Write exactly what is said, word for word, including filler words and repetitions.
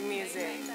music.